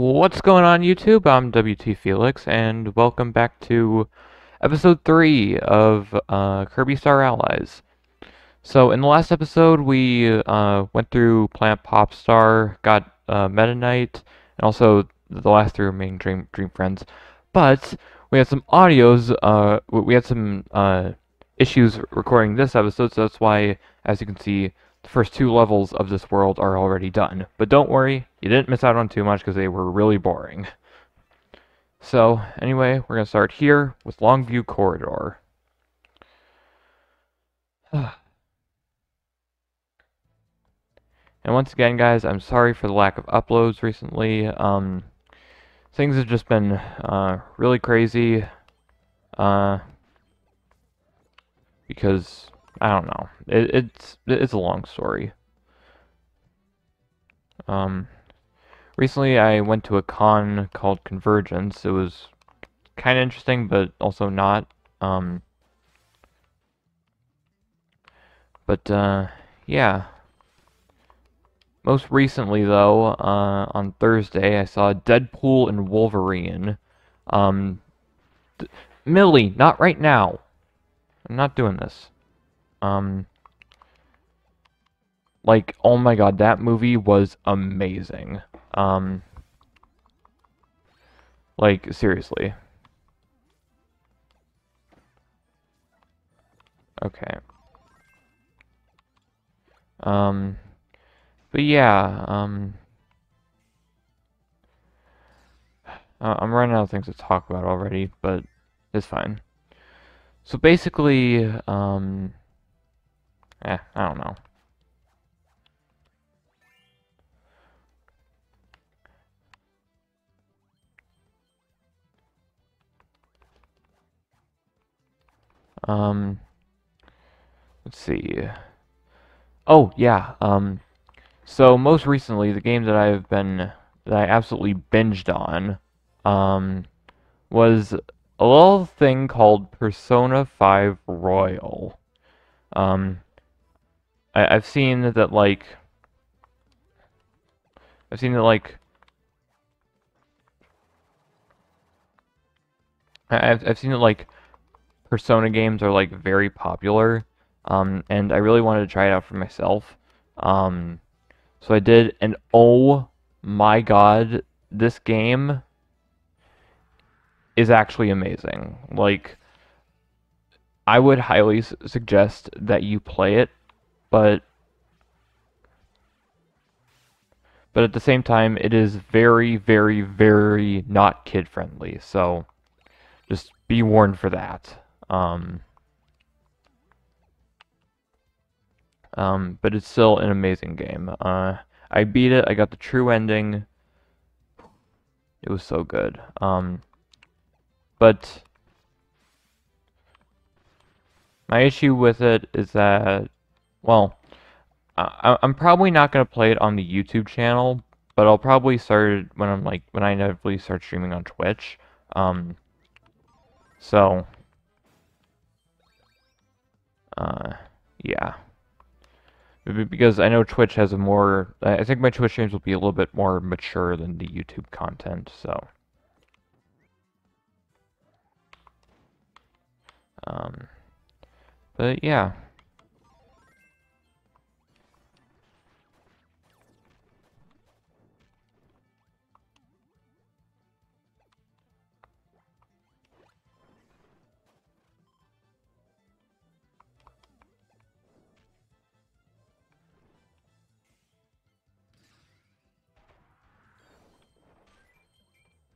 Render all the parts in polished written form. What's going on YouTube? I'm WT Felix, and welcome back to episode 3 of Kirby Star Allies. So in the last episode, we went through Plant Pop Star, got Meta Knight, and also the last 3 remaining Dream Friends. But we had some audios, issues recording this episode, so that's why, as you can see, the first 2 levels of this world are already done. But don't worry, you didn't miss out on too much because they were really boring. So, anyway, we're going to start here with Longview Corridor. And once again, guys, I'm sorry for the lack of uploads recently. Things have just been really crazy. Because... I don't know. It's a long story. Recently I went to a con called Convergence. It was kind of interesting, but also not. Yeah. Most recently, though, on Thursday, I saw Deadpool and Wolverine. Millie, not right now. I'm not doing this. Like, oh my god, that movie was amazing. Like, seriously. Okay. But yeah, I'm running out of things to talk about already, but it's fine. So basically, I don't know. Let's see. Oh, yeah, so most recently, the game that I absolutely binged on, was a little thing called Persona 5 Royal. I've seen that, like, I've seen that, like, Persona games are, like, very popular, and I really wanted to try it out for myself, so I did, and oh my god, this game is actually amazing. Like, I would highly suggest that you play it, But at the same time, it is very, very, very not kid-friendly, so just be warned for that. But it's still an amazing game. I beat it, I got the true ending. It was so good. But my issue with it is that, well, I'm probably not going to play it on the YouTube channel, but I'll probably start it when I inevitably start streaming on Twitch. Yeah. Because I know Twitch has a more, I think my Twitch streams will be a little bit more mature than the YouTube content, so. But yeah.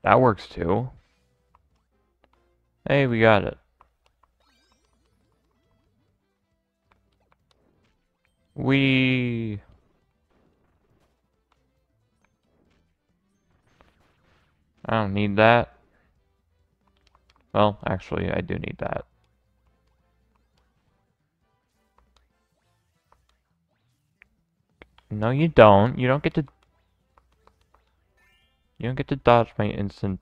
That works too. Hey, we got it. I don't need that. Well, actually, I do need that. No, you don't. You don't get to... You don't get to dodge my instant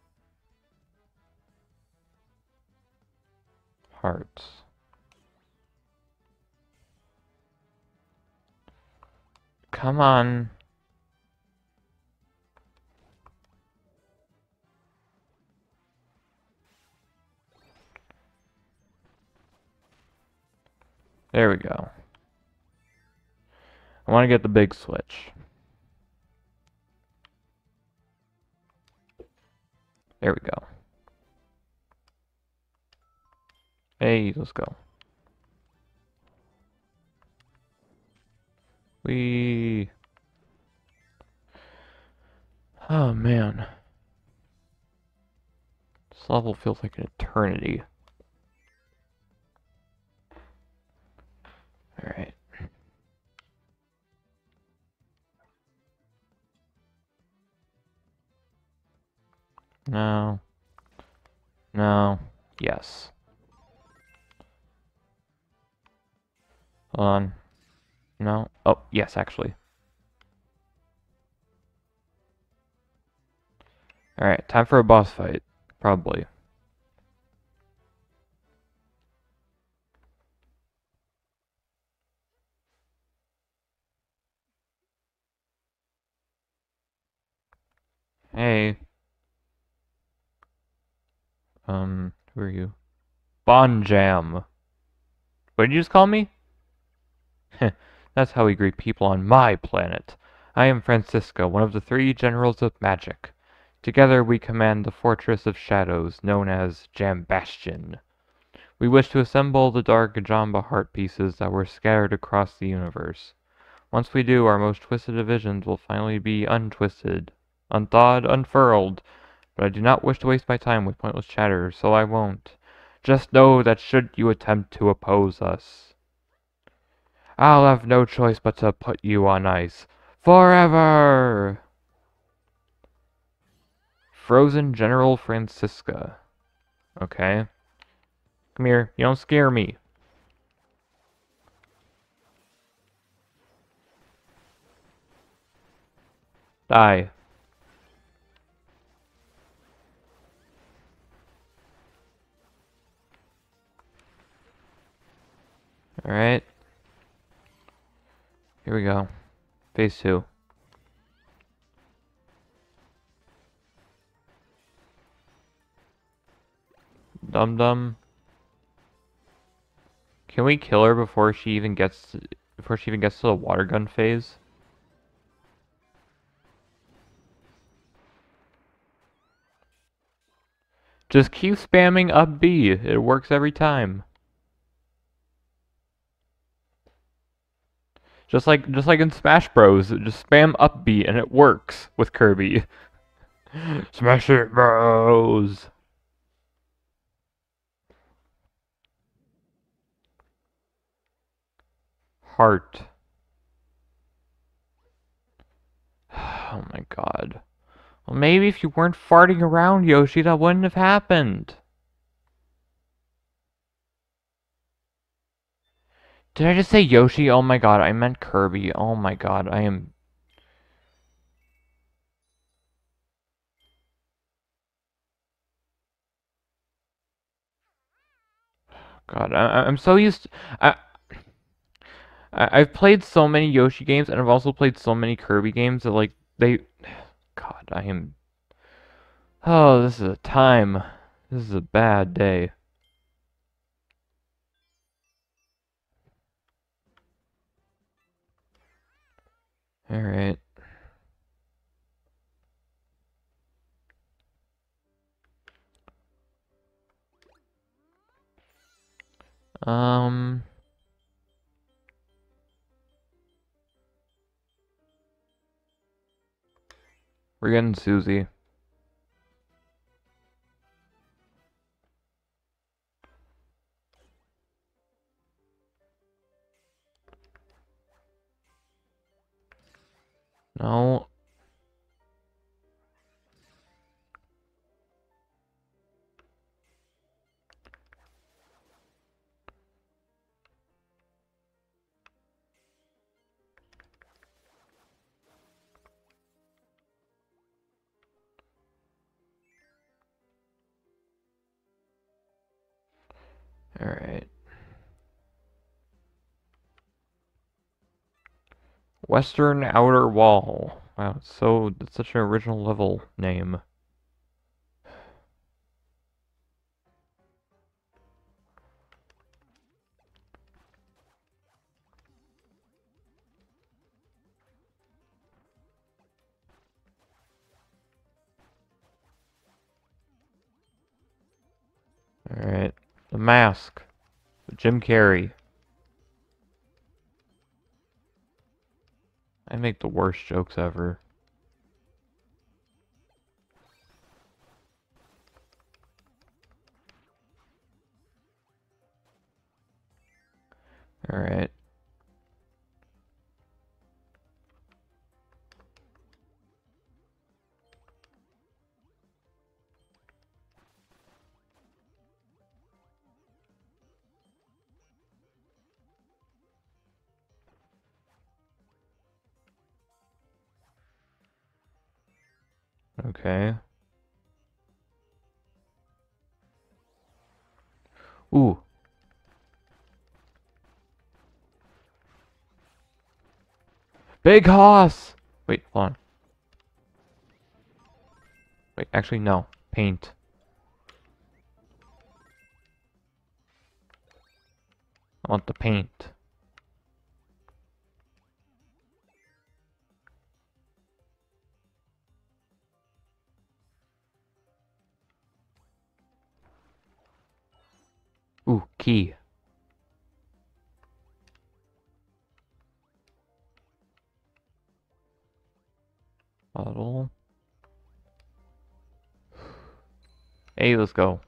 hearts. Come on. There we go. I want to get the big switch. There we go. Hey, let's go. We. Oh man. This level feels like an eternity. Alright. No. No. Yes. Hold on. No. Oh, yes, actually. Alright, time for a boss fight. Probably. Hey. Who are you? Bonjam. What did you just call me? That's how we greet people on my planet. I am Francisca, one of the three generals of magic. Together we command the fortress of shadows, known as Jambastion. We wish to assemble the dark Jamba heart pieces that were scattered across the universe. Once we do, our most twisted divisions will finally be untwisted, unthawed, unfurled. But I do not wish to waste my time with pointless chatter, so I won't. Just know that should you attempt to oppose us, I'll have no choice but to put you on ice. Forever! Frozen General Francisca. Okay. Come here, you don't scare me. Die. Alright. Here we go. Phase 2. Dum Dum. Can we kill her before she even gets to, the water gun phase? Just keep spamming up B. It works every time. Just like in Smash Bros, just spam up B and it works with Kirby. Smash it, bros! Heart. Oh my god. Well, maybe if you weren't farting around, Yoshi, that wouldn't have happened. Did I just say Yoshi? Oh my god, I meant Kirby. Oh my god, I am... God, I'm so used to... I've played so many Yoshi games, and I've also played so many Kirby games that, like, they... God, I am... Oh, this is a time. This is a bad day. Alright. We're getting Susie. No. All right. Western Outer Wall. Wow, it's so that's such an original level name. Alright. The Mask. Jim Carrey. I make the worst jokes ever. Alright. Okay. Ooh. Big Hoss! Wait, hold on. Wait, actually, no. Paint. I want the paint. Ooh, key. Bottle. Hey, let's go.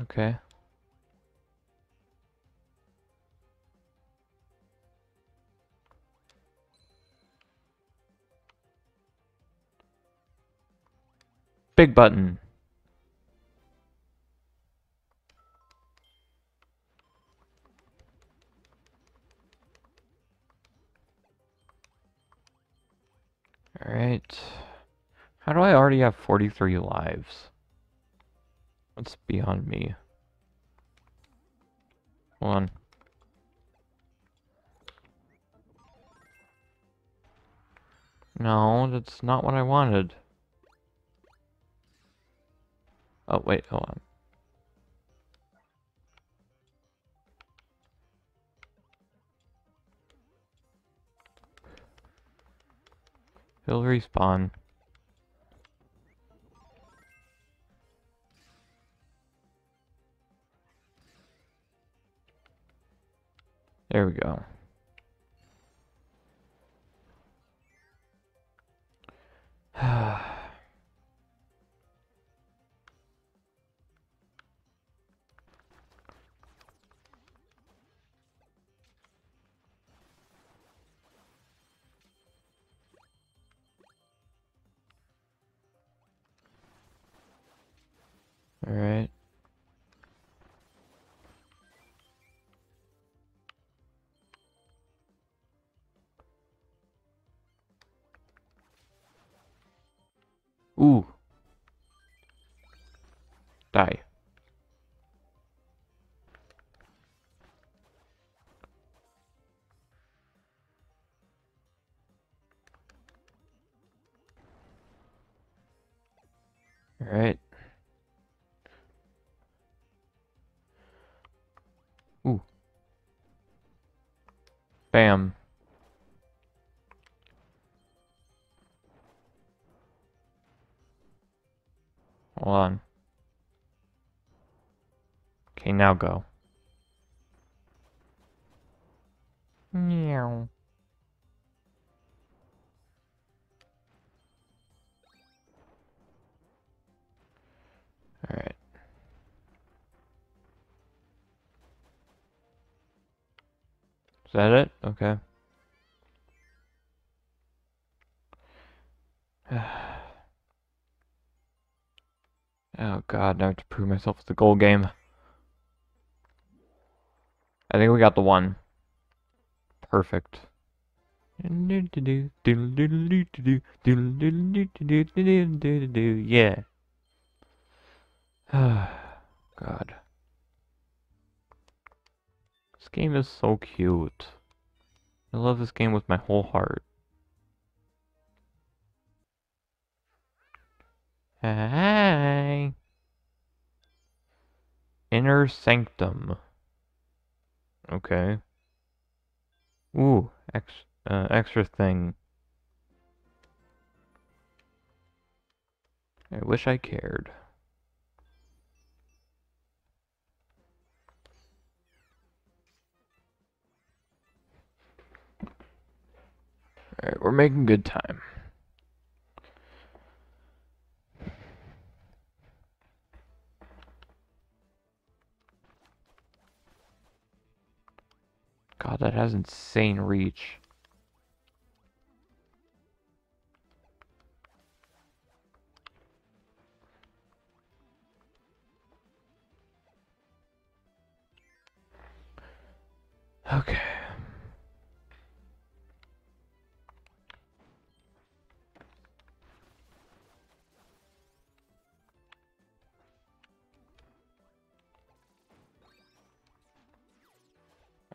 Okay. Big button. All right. How do I already have 43 lives? That's beyond me. Hold on. No, that's not what I wanted. Oh, wait, hold on. He'll respawn. There we go. All right. Ooh. Die. All right. Bam. Hold on. Okay, now go. Meow. All right. Is that it? Okay. Oh god, now I have to prove myself at the goal game. I think we got the one. Perfect. Yeah. God. This game is so cute. I love this game with my whole heart. Hi. Inner Sanctum. Okay. Ooh, extra thing. I wish I cared. Alright, we're making good time. God, that has insane reach. Okay.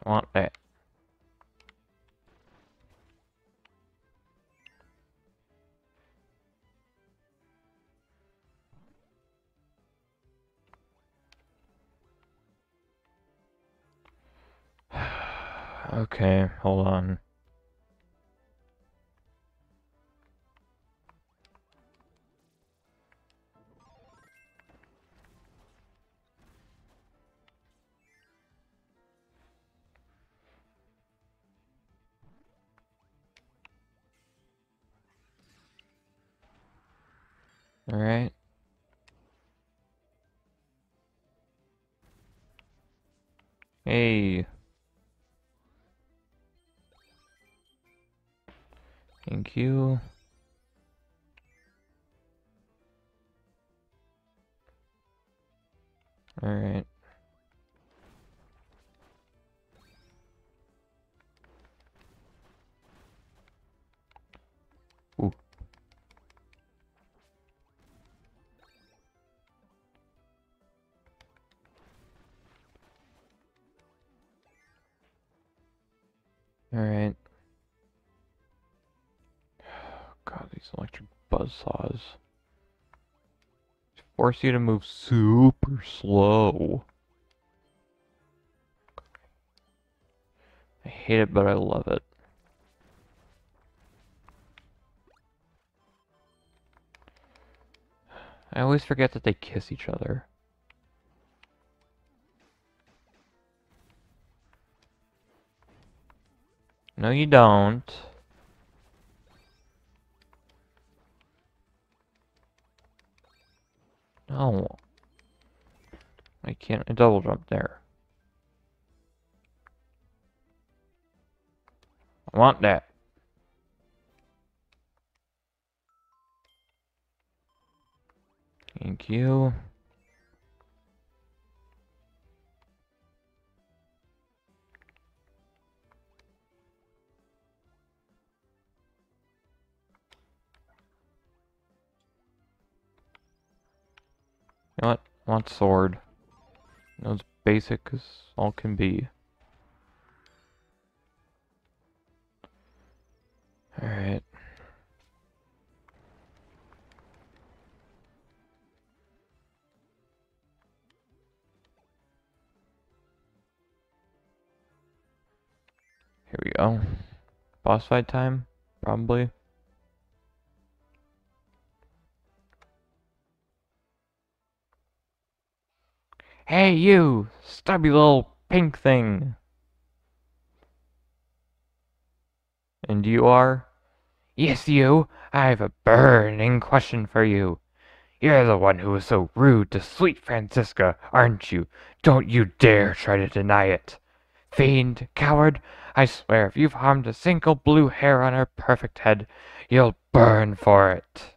I want that. Okay, hold on. All right. Hey. Thank you. All right. All right. God, these electric buzzsaws force you to move super slow. I hate it, but I love it. I always forget that they kiss each other. No, you don't. No. I can't double jump there. I want that. Thank you. You know what? I want sword. You know, it's basic as all can be. Alright. Here we go. Boss fight time? Probably. Hey, you stubby little pink thing. And you are? Yes, you. I have a burning question for you. You're the one who was so rude to sweet Francisca, aren't you? Don't you dare try to deny it. Fiend, coward, I swear if you've harmed a single blue hair on her perfect head, you'll burn for it.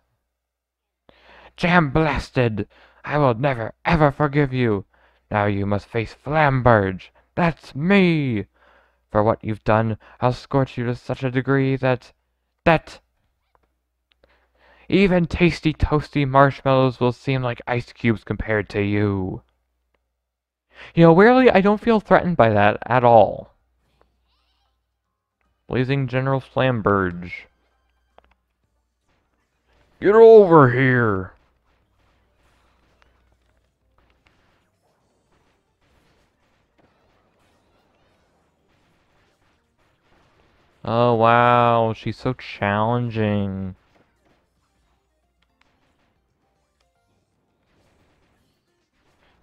Jambastion, I will never, ever forgive you. Now you must face Flamberge, that's me! For what you've done, I'll scorch you to such a degree that even tasty toasty marshmallows will seem like ice cubes compared to you. You know, weirdly, I don't feel threatened by that at all. Blazing General Flamberge. Get over here! Oh wow, she's so challenging.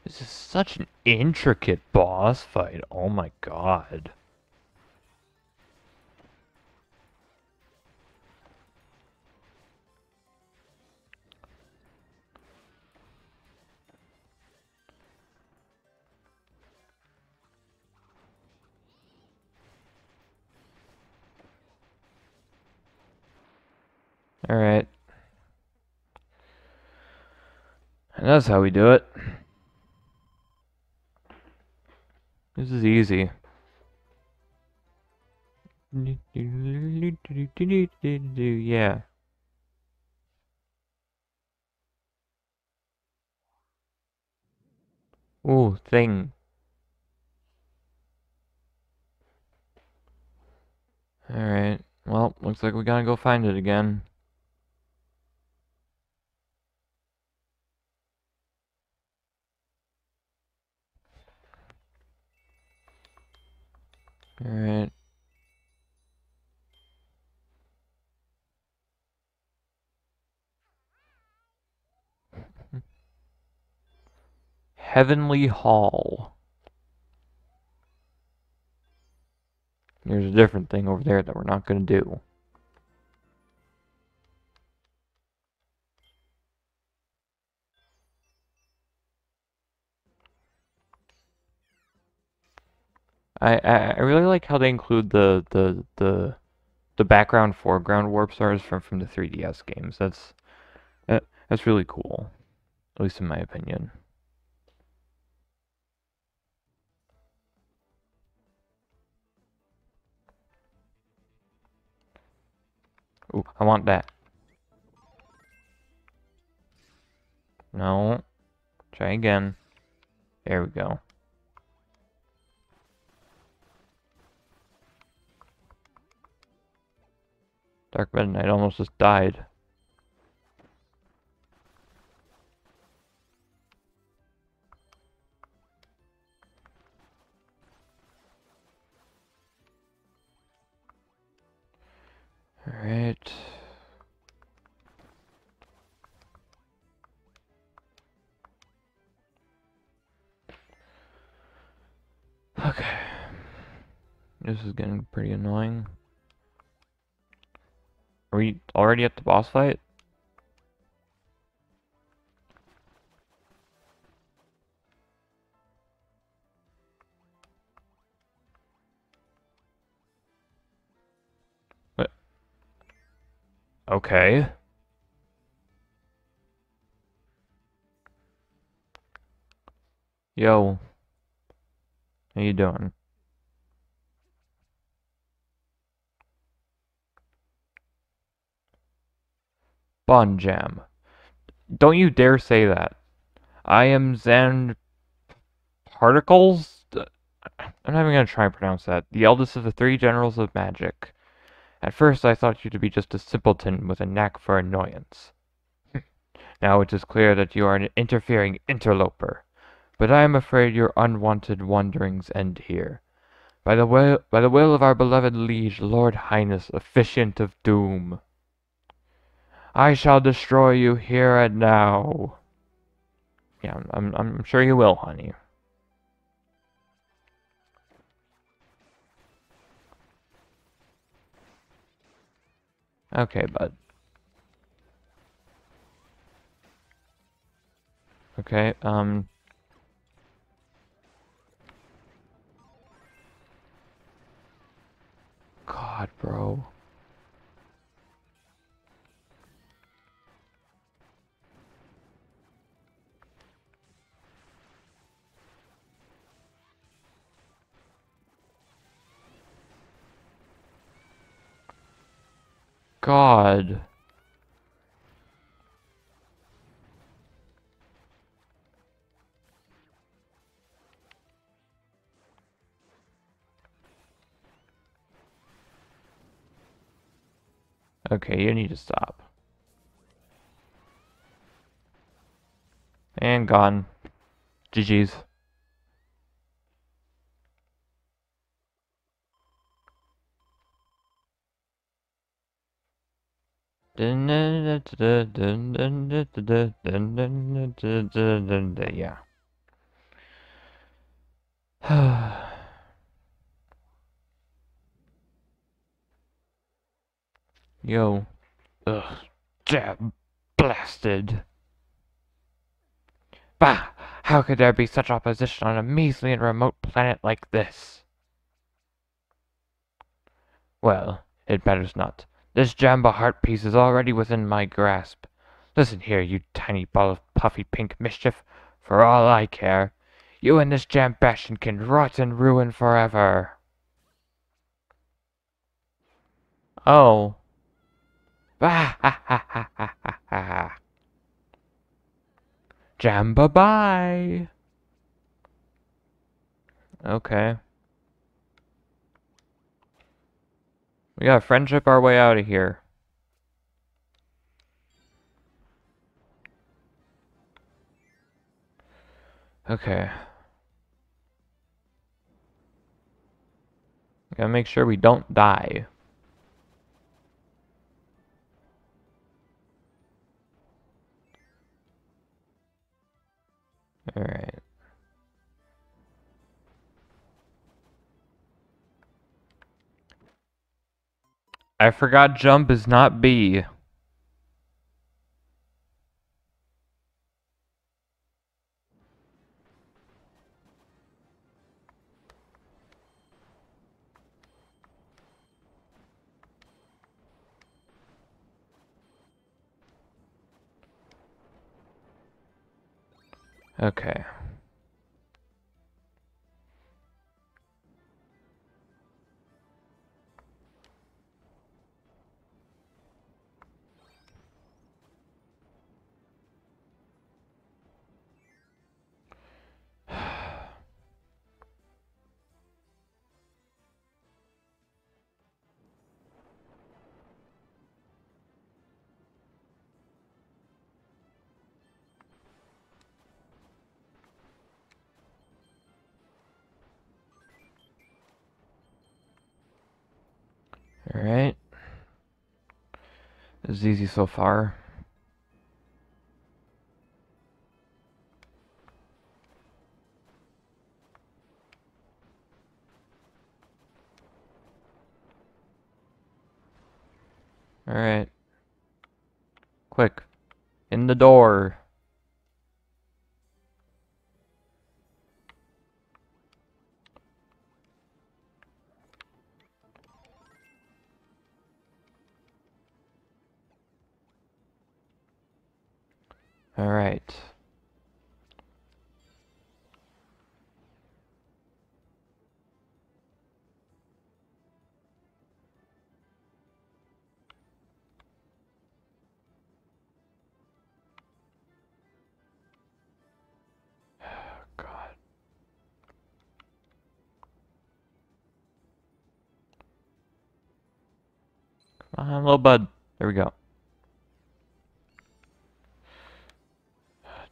This is such an intricate boss fight. Oh my god. Alright. And that's how we do it. This is easy. Yeah. Ooh, thing. Alright. Well, looks like we gotta go find it again. Alright. Heavenly Hall. There's a different thing over there that we're not going to do. I really like how they include the background foreground warp stars from the 3DS games. That's really cool, at least in my opinion. Ooh, I want that. No. Try again. There we go. Dark Red Knight almost just died. Alright. Okay. This is getting pretty annoying. Are we already at the boss fight? What? Okay. Yo. How you doing? Bon Jam. Don't you dare say that. I am Zan Particles? I'm not even going to try and pronounce that. The eldest of the three generals of magic. At first I thought you to be just a simpleton with a knack for annoyance. Now it is clear that you are an interfering interloper. But I am afraid your unwanted wanderings end here. By the will of our beloved liege, Lord Highness Efficient of Doom. I shall destroy you here and now. Yeah, I'm sure you will, honey. Okay, bud. Okay, God, bro. God. Okay, you need to stop. And gone. GG's. Yeah. Yo. Ugh. Damn. Blasted. Bah! How could there be such opposition on a measly and remote planet like this? Well, it matters not. This Jamba heart piece is already within my grasp. Listen here, you tiny ball of puffy pink mischief. For all I care, you and this Jambastion can rot and ruin forever. Oh. Bah ha ha ha ha ha ha. Jamba-bye. Okay. We gotta friendship our way out of here. Okay. We gotta make sure we don't die. All right. I forgot jump is not B. Okay. Alright. This is easy so far. Alright. Quick. In the door. All right. Oh, God. Come on, little bud. There we go.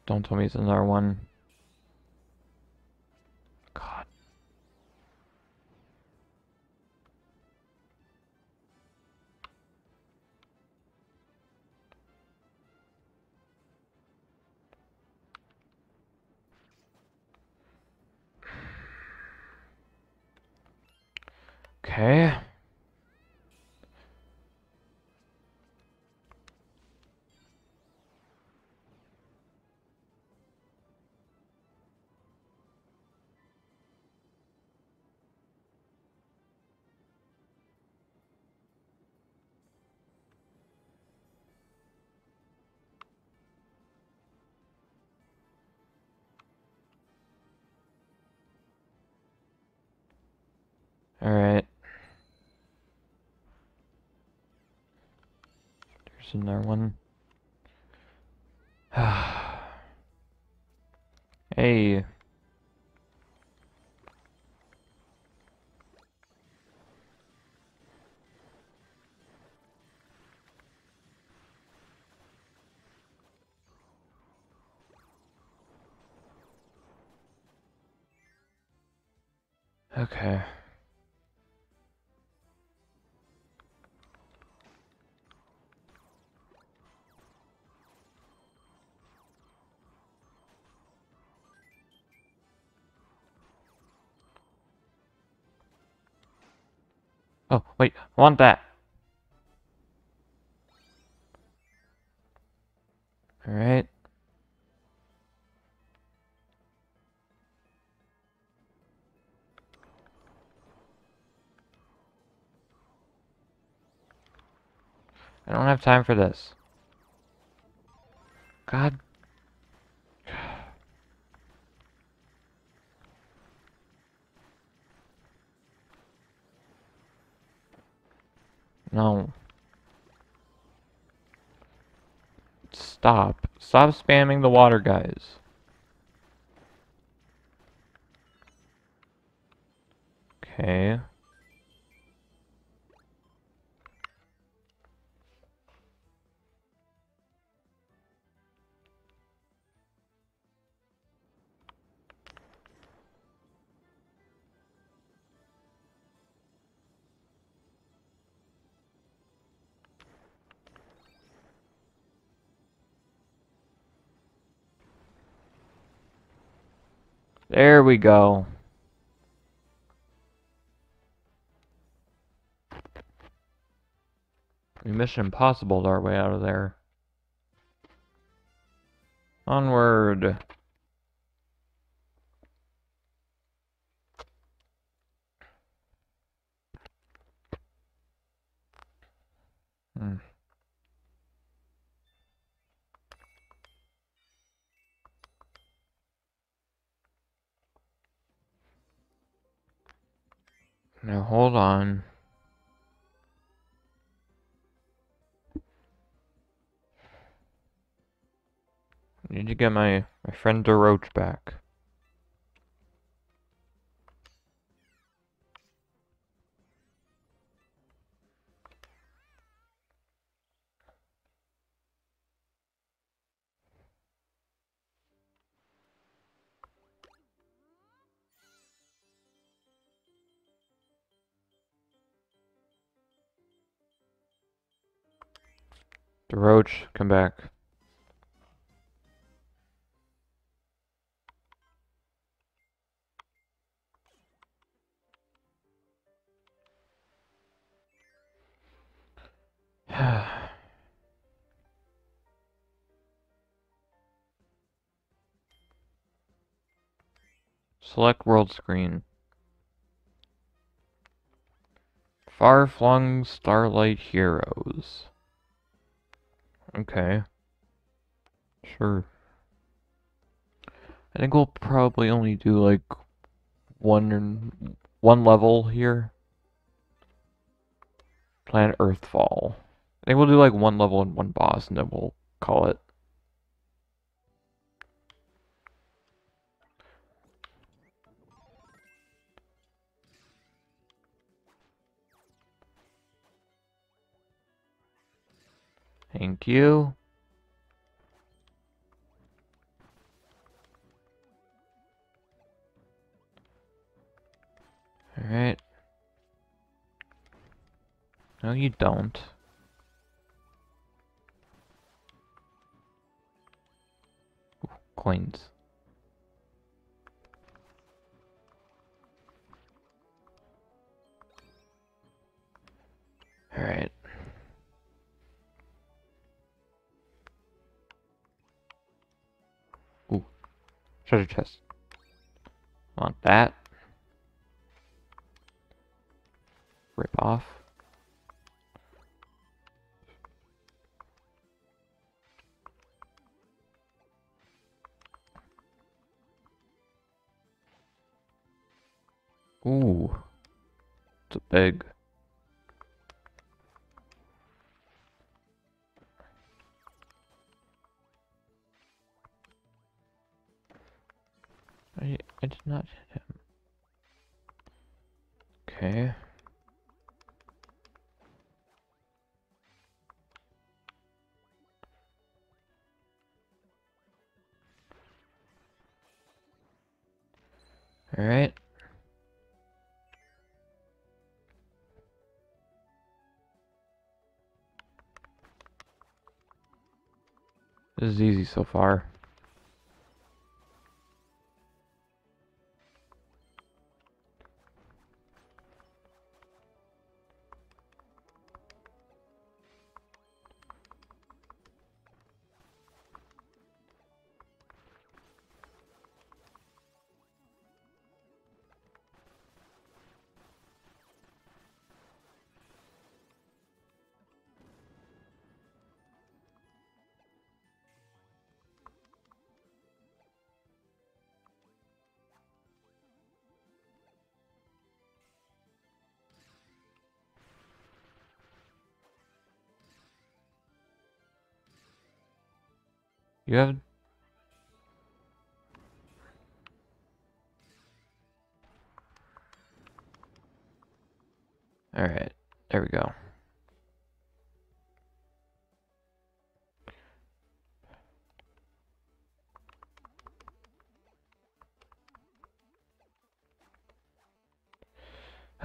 Don't tell me it's another one. God. Okay. All right. There's another one. Hey. Okay. Oh, wait, I want that. Alright. I don't have time for this. God. No. Stop. Stop spamming the water guys. Okay. There we go. We Mission Impossible our way out of there. Onward. Now hold on. I need to get my friend Daroch back. Daroch, come back. Select world screen. Far Flung Starlight Heroes. Okay. Sure. I think we'll probably only do like one level here. Planet Earthfall. I think we'll do like one level and one boss and then we'll call it. Thank you. Alright. No, you don't. Ooh, coins. Alright. Treasure chest. Want that. Rip off. Ooh. It's a big. I did not hit him. Okay. All right. This is easy so far. You have... Alright, there we go.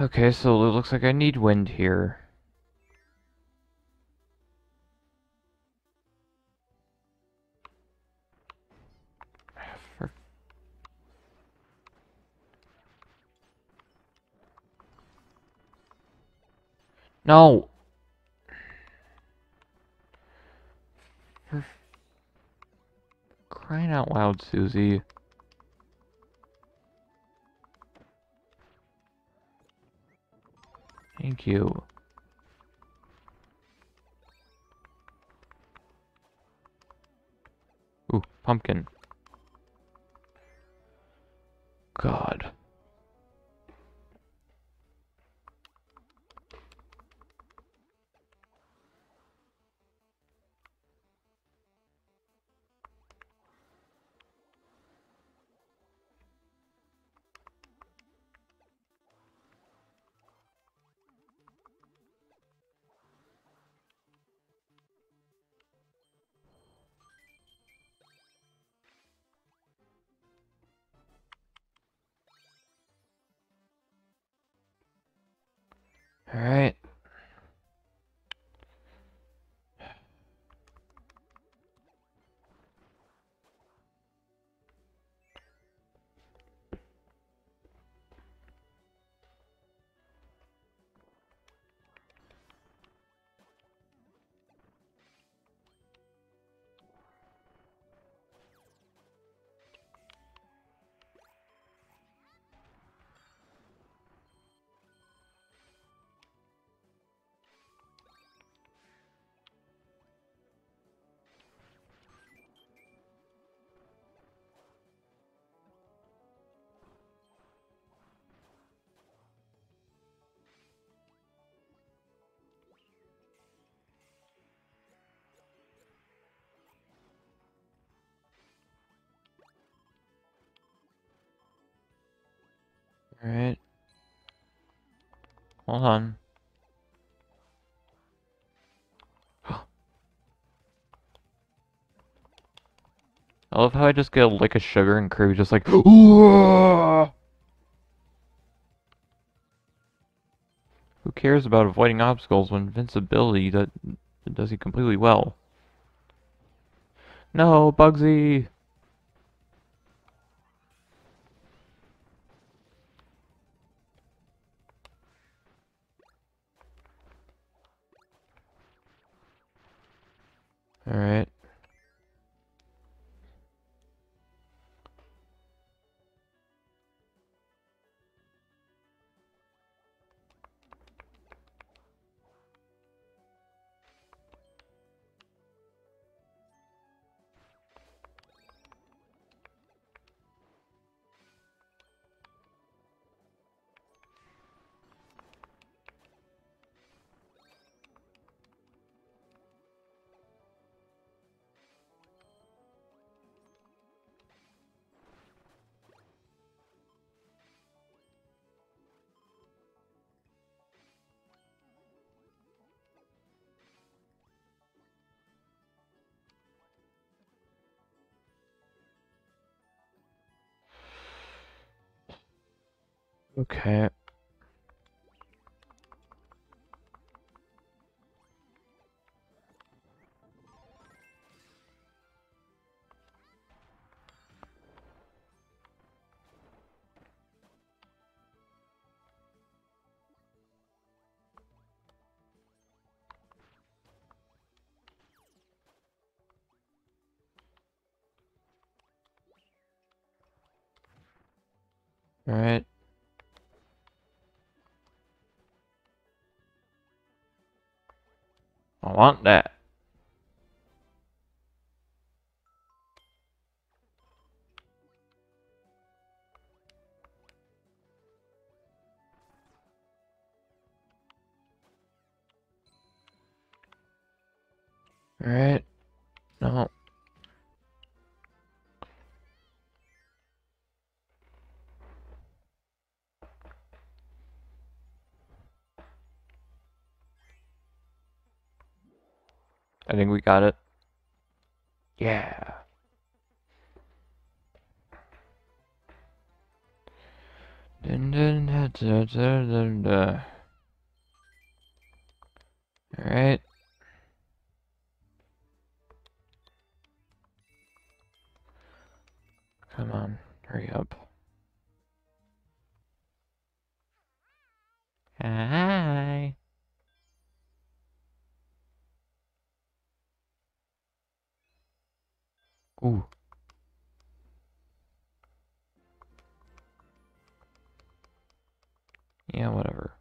Okay, so it looks like I need wind here. No. For crying out loud, Susie. Thank you. Ooh, pumpkin. God. All right. Alright. Hold on. I love how I just get a lick of sugar and Kirby just like, ooh! Who cares about avoiding obstacles when invincibility does he completely well? No, Bugsy! All right. Okay. All right. I want that. All right. No. I think we got it. Yeah. Dun, dun, dun, dun, dun, dun, dun. All right. Come on, hurry up. Hi. Ooh. Yeah, whatever.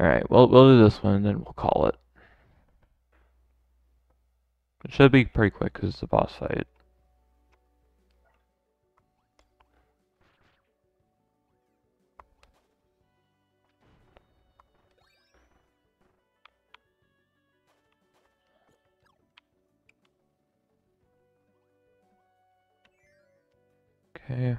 All right, well, we'll do this one and then we'll call it. It should be pretty quick because it's a boss fight. Okay.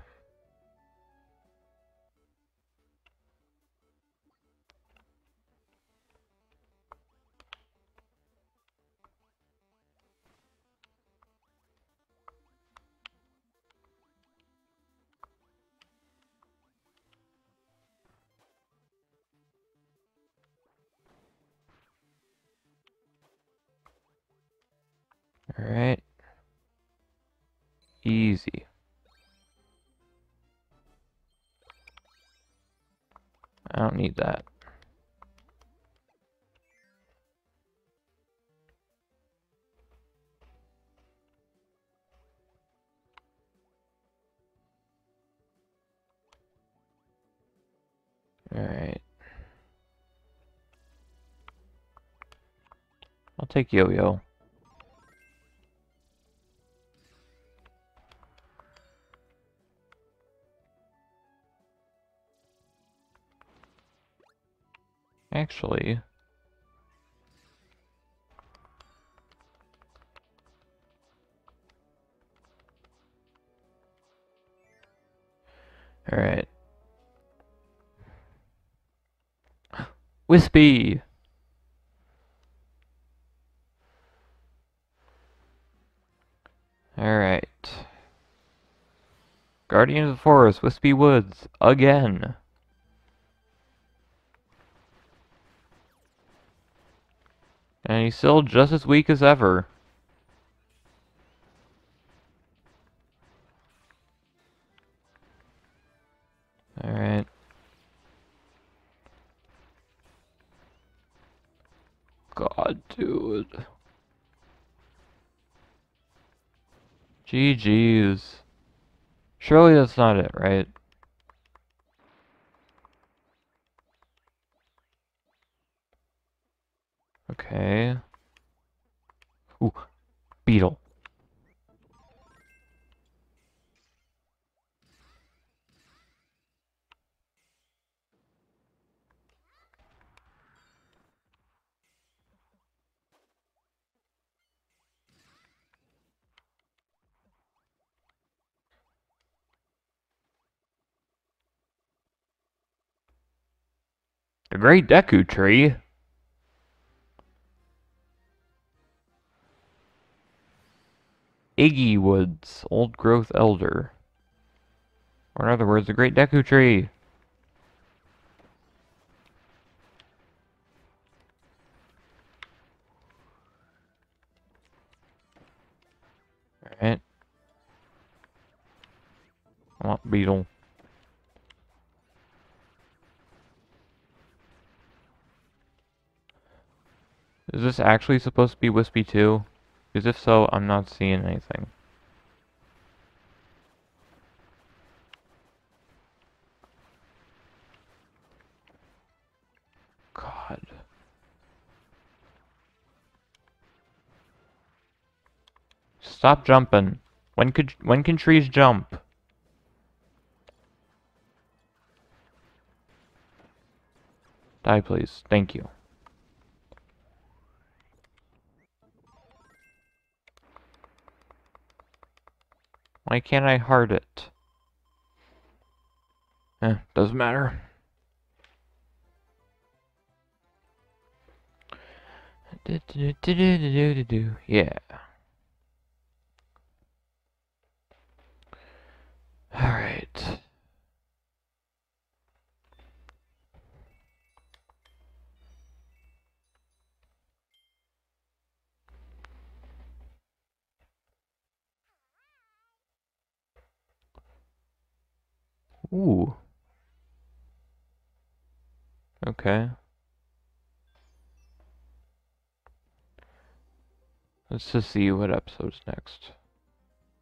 All right. Easy. I don't need that. All right. I'll take Yo-Yo. Actually, all right. Wispy. All right. Guardian of the Forest, Wispy Woods again. And he's still just as weak as ever. Alright. God, dude. GG's. Surely that's not it, right? Okay. Ooh, beetle. The Great Deku Tree. Iggy Woods, Old Growth Elder. Or in other words, the Great Deku Tree. Alright. I want Beetle. Is this actually supposed to be Wispy too? Because if so, I'm not seeing anything. God. Stop jumping. When can trees jump? Die, please. Thank you. Why can't I heart it? Eh, doesn't matter. Yeah. Alright. Ooh. Okay. Let's just see what episode's next.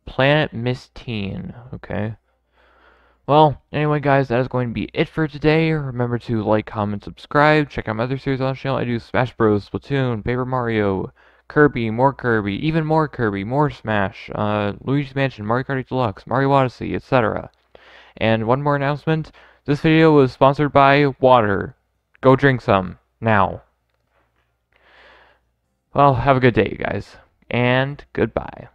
Planet Miss Teen. Okay. Well, anyway, guys, that is going to be it for today. Remember to like, comment, subscribe. Check out my other series on the channel. I do Smash Bros, Splatoon, Paper Mario, Kirby, more Kirby, even more Kirby, more Smash, Luigi's Mansion, Mario Kart 8 Deluxe, Mario Odyssey, etc. And one more announcement. This video was sponsored by water. Go drink some. Now. Well, have a good day, you guys. And goodbye.